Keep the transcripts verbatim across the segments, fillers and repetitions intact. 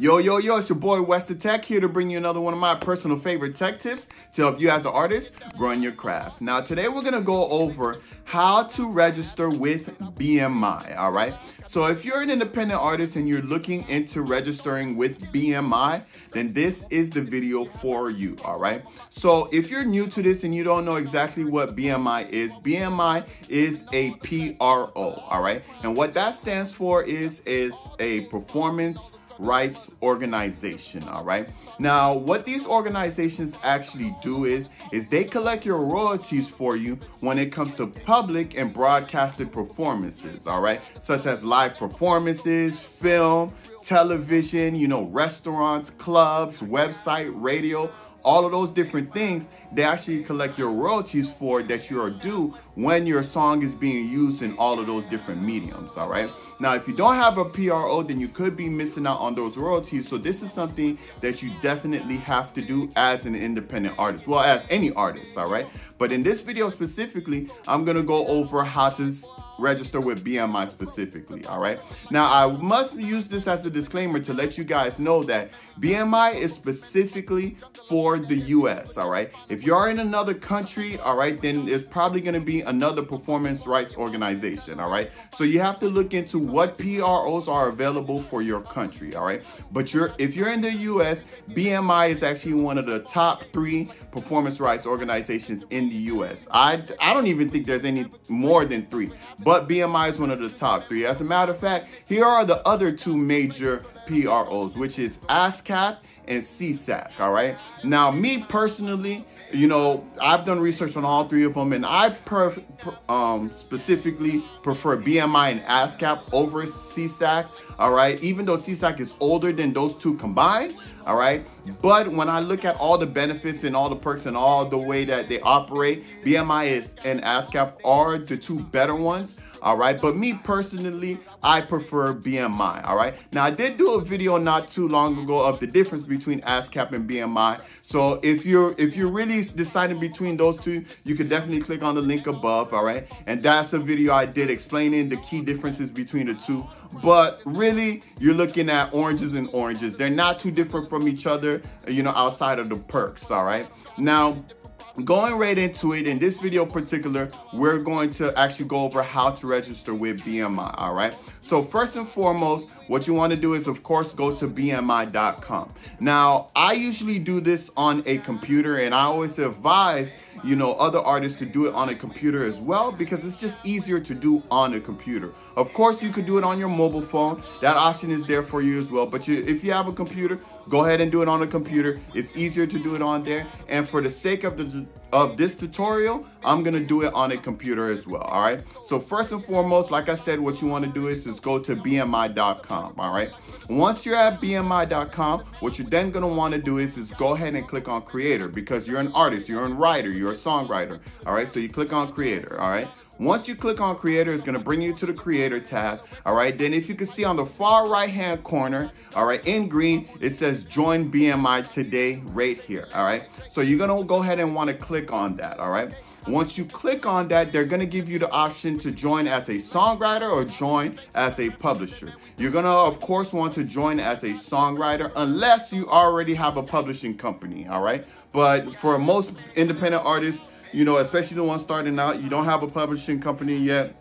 Yo, yo, yo, it's your boy Weston Tech here to bring you another one of my personal favorite tech tips to help you as an artist grow in your craft. Now today we're gonna go over how to register with B M I, all right? So if you're an independent artist and you're looking into registering with B M I, then this is the video for you, all right? So if you're new to this and you don't know exactly what B M I is, B M I is a P R O, all right? And what that stands for is, is a performance rights organization, all right? Now, what these organizations actually do is, is they collect your royalties for you when it comes to public and broadcasted performances, all right? Such as live performances, film, television, you know, restaurants, clubs, website, radio, all of those different things, they actually collect your royalties for that you are due when your song is being used in all of those different mediums, all right? Now, if you don't have a P R O, then you could be missing out on those royalties. So this is something that you definitely have to do as an independent artist, well, as any artist, all right? But in this video specifically, I'm gonna go over how to register with B M I specifically, all right? Now, I must use this as a disclaimer to let you guys know that B M I is specifically for the U S, all right? If you are in another country, all right, then it's probably gonna be another performance rights organization, all right? So you have to look into what P R Os are available for your country, all right? But you're, if you're in the U S, B M I is actually one of the top three performance rights organizations in the U S. I, I don't even think there's any more than three, but But B M I is one of the top three. As a matter of fact, here are the other two major P R Os, which is ASCAP and C S A C, all right? Now, me personally, you know, I've done research on all three of them, and I perf per, um, specifically prefer B M I and ASCAP over C S A C, all right? Even though C S A C is older than those two combined, all right? But when I look at all the benefits and all the perks and all the way that they operate, B M I is, and ASCAP are the two better ones, all right? But me personally, I prefer B M I, all right? Now, I did do a video not too long ago of the difference between ASCAP and B M I. So if you're, if you're really deciding between those two, you can definitely click on the link above, all right? And that's a video I did explaining the key differences between the two. But really, you're looking at oranges and oranges. They're not too different from each other, you know, outside of the perks, all right? Now, going right into it, in this video in particular, we're going to actually go over how to register with B M I, all right? So first and foremost, what you want to do is, of course, go to B M I dot com. Now, I usually do this on a computer, and I always advise, you know, other artists to do it on a computer as well, because it's just easier to do on a computer. Of course, you could do it on your mobile phone. That option is there for you as well. But you, if you have a computer, go ahead and do it on a computer. It's easier to do it on there. And for the sake of the of this tutorial, I'm gonna do it on a computer as well, all right? So first and foremost, like I said, what you wanna do is just go to B M I dot com, all right? Once you're at B M I dot com, what you're then gonna wanna do is just go ahead and click on creator, because you're an artist, you're a writer, you're a songwriter, all right? So you click on creator, all right? Once you click on creator, it's gonna bring you to the creator tab, all right? Then if you can see on the far right-hand corner, all right, in green, it says join B M I today right here, all right? So you're gonna go ahead and wanna click on that, all right? Once you click on that, they're gonna give you the option to join as a songwriter or join as a publisher. You're gonna, of course, want to join as a songwriter unless you already have a publishing company, all right? But for most independent artists, you know, especially the ones starting out, you don't have a publishing company yet,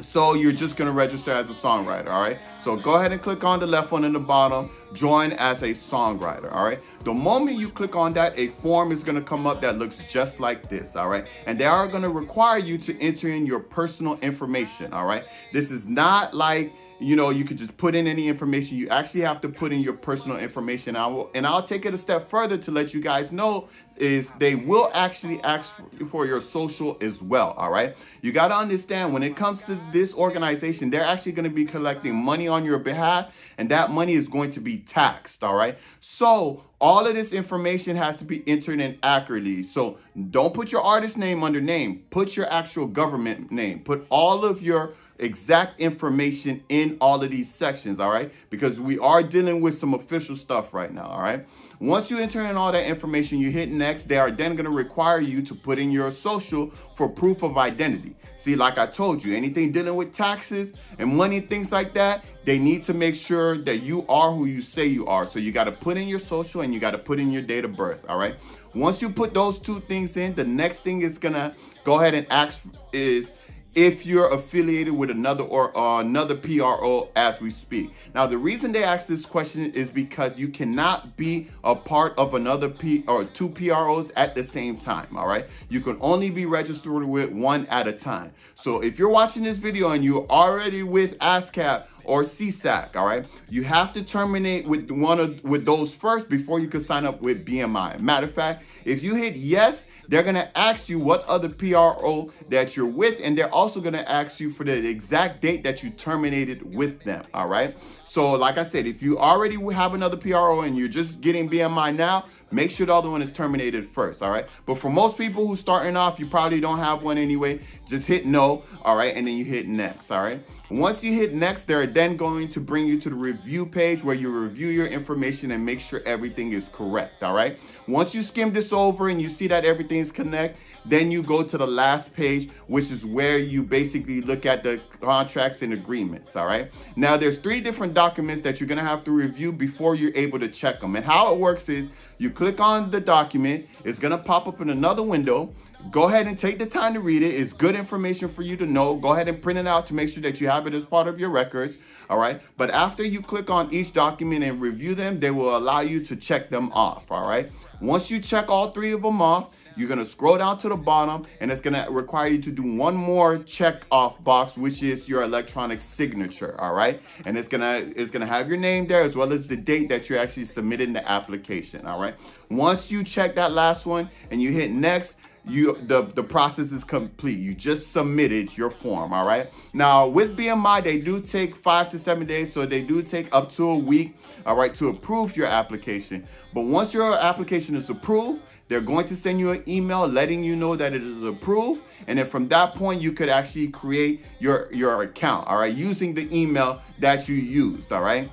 so you're just gonna register as a songwriter, all right? So go ahead and click on the left one in the bottom, join as a songwriter, all right? The moment you click on that, a form is gonna come up that looks just like this, all right? And they are gonna require you to enter in your personal information, all right? This is not like, you know, you could just put in any information. You actually have to put in your personal information. I will, and I'll take it a step further to let you guys know is they will actually ask for, for your social as well, all right? You gotta understand, when it comes to this organization, they're actually gonna be collecting money on your behalf, and that money is going to be taxed, all right? So all of this information has to be entered in accurately. So don't put your artist name under name, put your actual government name, put all of your exact information in all of these sections, all right? Because we are dealing with some official stuff right now, all right? Once you enter in all that information, you hit next. They are then gonna require you to put in your social for proof of identity. See, like I told you, anything dealing with taxes and money, things like that, they need to make sure that you are who you say you are. So you gotta put in your social and you gotta put in your date of birth, all right? Once you put those two things in, the next thing is gonna go ahead and ask is, if you're affiliated with another or uh, another P R O as we speak. Now, the reason they ask this question is because you cannot be a part of another P or two P R Os at the same time, all right? You can only be registered with one at a time. So if you're watching this video and you're already with ASCAP or C S A C, all right, you have to terminate with one of with those first before you can sign up with B M I. Matter of fact, if you hit yes, they're gonna ask you what other P R O that you're with, and they're also gonna ask you for the exact date that you terminated with them, all right? So like I said, if you already have another P R O and you're just getting B M I now, make sure the other one is terminated first, all right? But for most people who starting off, you probably don't have one anyway. Just hit no, all right? And then you hit next, all right? Once you hit next, they're then going to bring you to the review page where you review your information and make sure everything is correct, all right? Once you skim this over and you see that everything's connect, then you go to the last page, which is where you basically look at the contracts and agreements, all right? Now, there's three different documents that you're gonna have to review before you're able to check them. And how it works is, you click on the document, it's gonna pop up in another window. Go ahead and take the time to read it. It's good information for you to know. Go ahead and print it out to make sure that you have it as part of your records, all right? But after you click on each document and review them, they will allow you to check them off, all right? Once you check all three of them off, you're gonna scroll down to the bottom and it's gonna require you to do one more check off box, which is your electronic signature, all right? And it's gonna, it's gonna have your name there as well as the date that you're actually submitting the application, all right? Once you check that last one and you hit next, you the the process is complete. You just submitted your form, all right? Now with B M I, they do take five to seven days, so they do take up to a week, all right, to approve your application. But once your application is approved, they're going to send you an email letting you know that it is approved, and then from that point you could actually create your your account, all right, using the email that you used, all right?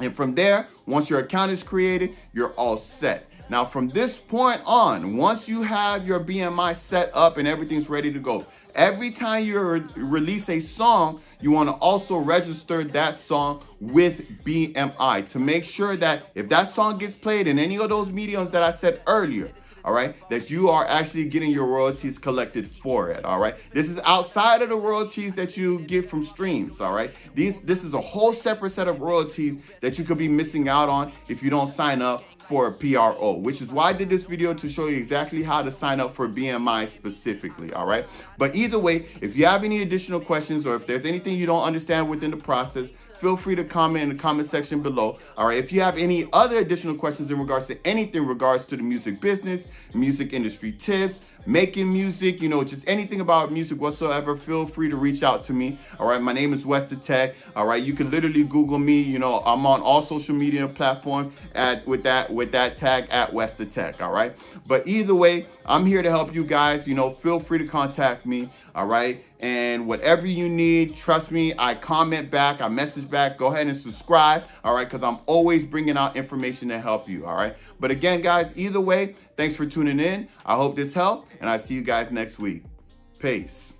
And from there, once your account is created, you're all set. Now, from this point on, once you have your B M I set up and everything's ready to go, every time you re release a song, you want to also register that song with B M I to make sure that if that song gets played in any of those mediums that I said earlier, all right, that you are actually getting your royalties collected for it, all right? This is outside of the royalties that you get from streams, all right? These, this is a whole separate set of royalties that you could be missing out on if you don't sign up for a P R O, which is why I did this video, to show you exactly how to sign up for B M I specifically, all right? But either way, if you have any additional questions or if there's anything you don't understand within the process, feel free to comment in the comment section below, all right? If you have any other additional questions in regards to anything in regards to the music business, music industry tips, making music, you know, just anything about music whatsoever, feel free to reach out to me, all right? My name is West the Tech, all right? You can literally Google me, you know, I'm on all social media platforms at with that with that tag at West the Tech, all right? But either way, I'm here to help you guys, you know, feel free to contact me, all right? And whatever you need, trust me, I comment back, I message back, go ahead and subscribe, all right? Because I'm always bringing out information to help you, all right? But again, guys, either way, thanks for tuning in. I hope this helped, and I see you guys next week. Peace.